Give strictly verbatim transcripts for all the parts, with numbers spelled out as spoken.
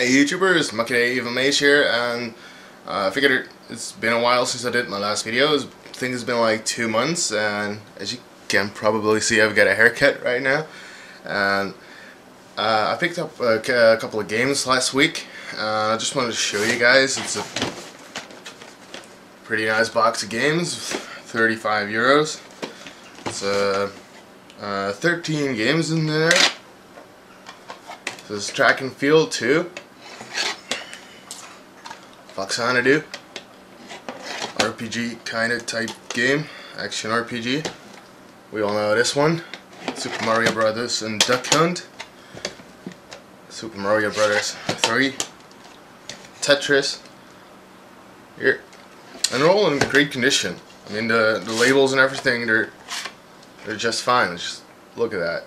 Hey YouTubers, MakedaEvilMage here, and uh, I figured it's been a while since I did my last video. I think it's been like two months, and as you can probably see, I've got a haircut right now. And uh, I picked up a, a couple of games last week. Uh, I just wanted to show you guys. It's a pretty nice box of games, thirty-five euros. It's uh, uh, thirteen games in there. This is Track and Field two, Faxanadu, R P G kind of type game, action R P G. We all know this one. Super Mario Brothers and Duck Hunt. Super Mario Brothers three, Tetris. Here, and they're all in great condition. I mean, the the labels and everything, they're they're just fine. Let's just look at that.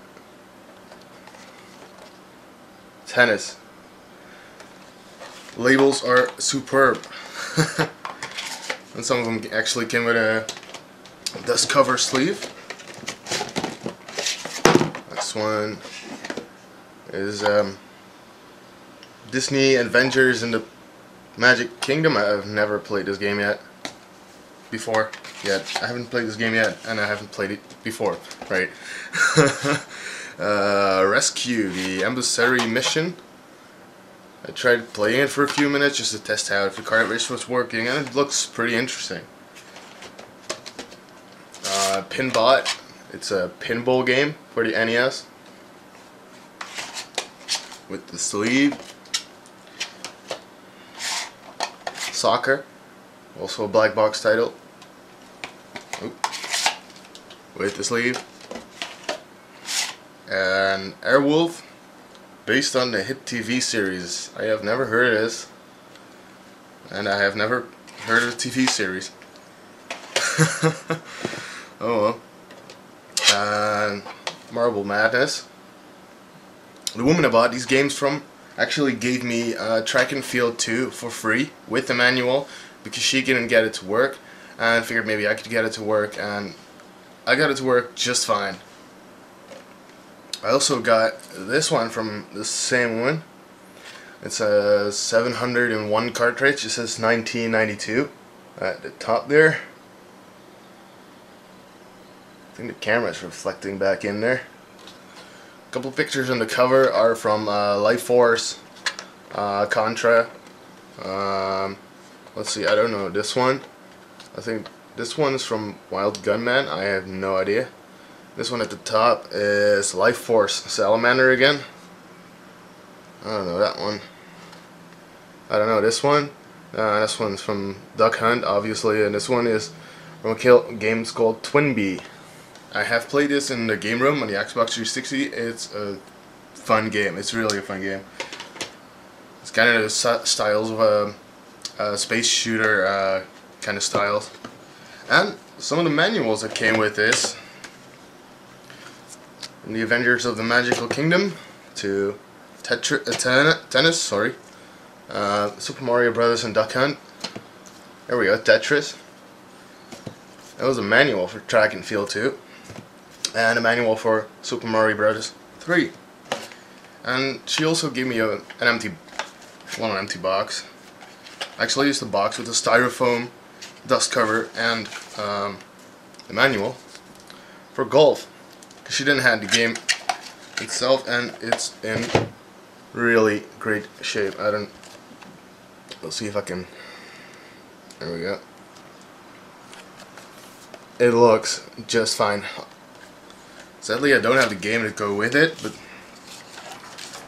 Tennis. Labels are superb. And some of them actually came with a dust cover sleeve. This one is um, Disney Avengers in the Magic Kingdom. I've never played this game yet. Before. Yet. I haven't played this game yet, and I haven't played it before. Right. Uh, rescue the embassy mission. I tried playing it for a few minutes just to test out if the cartridge was working, and it looks pretty interesting. Uh, Pinbot. It's a pinball game for the N E S with the sleeve. Soccer, also a black box title. Oop. With the sleeve. And Airwolf, based on the hit T V series. I have never heard of this, and I have never heard of a T V series. Oh well. And Marble Madness. The woman I bought these games from actually gave me uh, Track and Field two for free with the manual because she couldn't get it to work, and I figured maybe I could get it to work, and I got it to work just fine. I also got this one from the same one. It's a seven hundred and one cartridge. It says nineteen ninety-two at the top there. I think the camera's reflecting back in there. A couple pictures on the cover are from uh, Life Force, uh, Contra. Um, let's see, I don't know this one. I think this one is from Wild Gunman. I have no idea. This one at the top is Life Force Salamander again. I don't know that one. I don't know this one. Uh, this one's from Duck Hunt, obviously, and this one is from a game called Twin Bee. I have played this in the game room on the Xbox three sixty. It's a fun game. It's really a fun game. It's kind of the styles of a, a space shooter uh, kind of styles. And some of the manuals that came with this. From the Avengers of the Magical Kingdom to Tetris, uh, ten, tennis, sorry, uh, Super Mario Brothers and Duck Hunt. There we go, Tetris. That was a manual for Track and Field two, and a manual for Super Mario Brothers three. And she also gave me a, an empty, well, an empty box. Actually, it's the box with the styrofoam dust cover and um, the manual for golf. Because she didn't have the game itself, and it's in really great shape. I don't... Let's see if I can... There we go. It looks just fine. Sadly, I don't have the game to go with it, but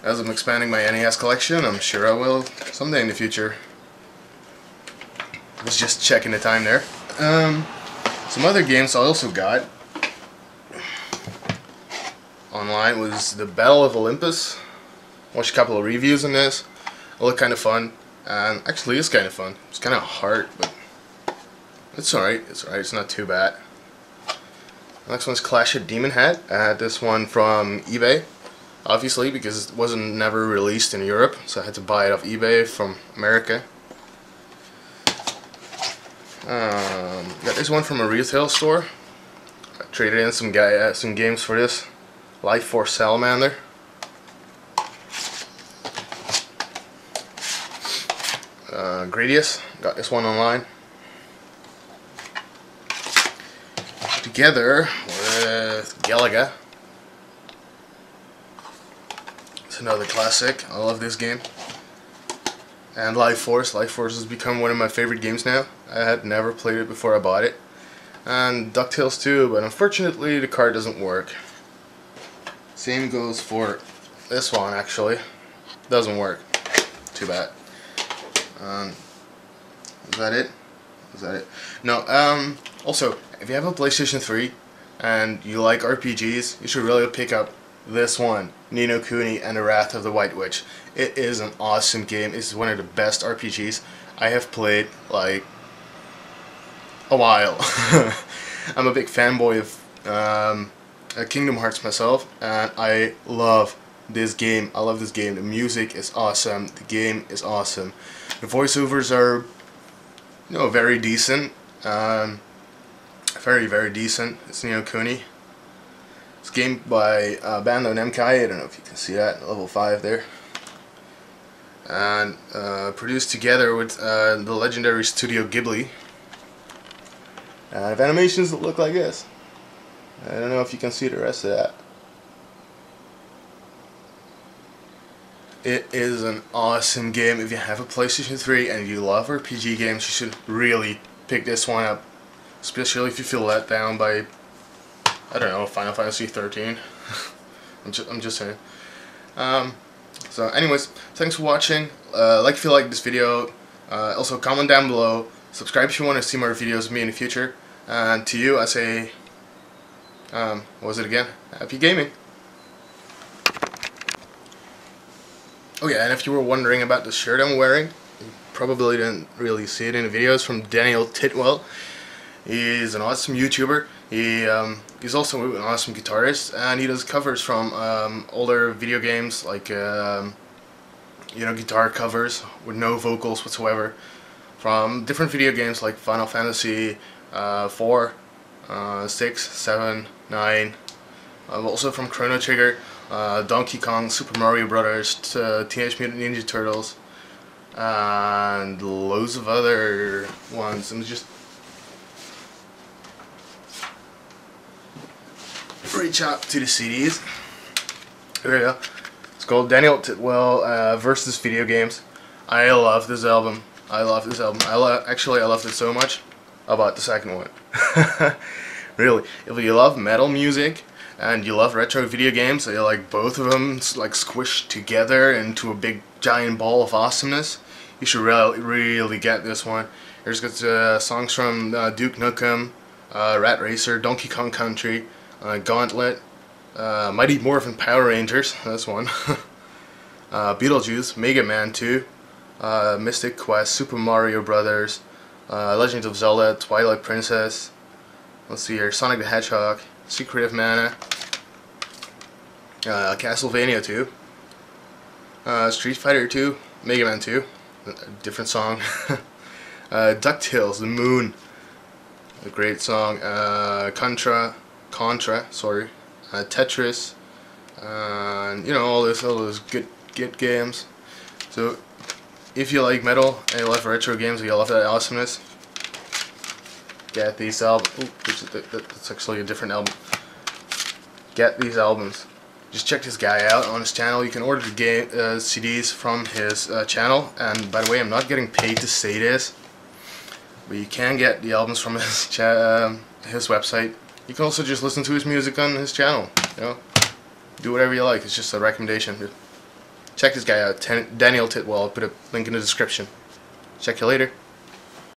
as I'm expanding my N E S collection, I'm sure I will someday in the future. I was just checking the time there. Um, some other games I also got online was the Battle of Olympus. Watched a couple of reviews on this. It looked kind of fun, and actually it's kind of fun. It's kind of hard, but it's alright. It's alright. It's not too bad. The next one's Clash of Demon Head. I had this one from eBay, obviously, because it wasn't never released in Europe, so I had to buy it off eBay from America. Um, got this one from a retail store. I traded in some guy uh, some games for this. Life Force Salamander. uh, Gradius. Got this one online. Together with Galaga. It's another classic. I love this game. And Life Force. Life Force has become one of my favorite games now. I had never played it before I bought it. And DuckTales two, but unfortunately the card doesn't work. Same goes for this one, actually. Doesn't work. Too bad. Um, is that it? Is that it? No, um, also, if you have a PlayStation three and you like R P Gs, you should really pick up this one, Ni No Kuni and the Wrath of the White Witch. It is an awesome game. It's one of the best R P Gs I have played, like, a while. I'm a big fanboy of um, Kingdom Hearts myself, and I love this game. I love this game. The music is awesome. The game is awesome. The voiceovers are, you know, very decent. Um, very, very decent. It's Ni No Kuni. It's a game by uh, Bandai Namco. I don't know if you can see that. Level five there. And uh, produced together with uh, the legendary Studio Ghibli. And I have animations that look like this. I don't know if you can see the rest of that. It is an awesome game. If you have a PlayStation three and you love R P G games, you should really pick this one up. Especially if you feel let down by, I don't know, Final Fantasy thirteen. I'm, ju I'm just saying. Um, so anyways, thanks for watching. Uh, like if you like this video. Uh, also comment down below. Subscribe if you want to see more videos of me in the future. And to you, I say, um, what was it again? Happy gaming! Oh yeah, and if you were wondering about the shirt I'm wearing, you probably didn't really see it in the videos, from Daniel Tidwell. He's an awesome YouTuber. He, um, he's also an awesome guitarist, and he does covers from um, older video games, like, um, you know, guitar covers with no vocals whatsoever. From different video games like Final Fantasy uh, four, uh, six, seven, nine, uh, also from Chrono Trigger, uh, Donkey Kong, Super Mario Brothers, uh, Teenage Mutant Ninja Turtles, and loads of other ones. I'm just reach out to the C Ds. Here we go. It's called Daniel Tidwell uh, versus Video Games. I love this album. I love this album. I lo actually, I loved it so much, I bought the second one. Really, if you love metal music and you love retro video games, so you like both of them like squished together into a big giant ball of awesomeness, you should really, really get this one. There's got uh, songs from uh, Duke Nukem, uh, Rat Racer, Donkey Kong Country, uh, Gauntlet, uh, Mighty Morphin Power Rangers. That's one. uh, Beetlejuice, Mega Man two. Uh, Mystic Quest, Super Mario Brothers, uh, Legend of Zelda, Twilight Princess, let's see here, Sonic the Hedgehog, Secret of Mana, uh, Castlevania two, uh, Street Fighter two, Mega Man two, a different song, uh, DuckTales, The Moon, a great song, uh, Contra, Contra, sorry, uh, Tetris, uh, and, you know, all those, all those good, good games. So, if you like metal and you love retro games and you love that awesomeness, get these albums. That's actually a different album. Get these albums. Just check this guy out on his channel. You can order the game uh, C Ds from his uh, channel. And by the way, I'm not getting paid to say this, but you can get the albums from his cha uh, his website. You can also just listen to his music on his channel. You know, do whatever you like. It's just a recommendation. Check this guy out, Daniel Tidwell. I'll put a link in the description. Check you later.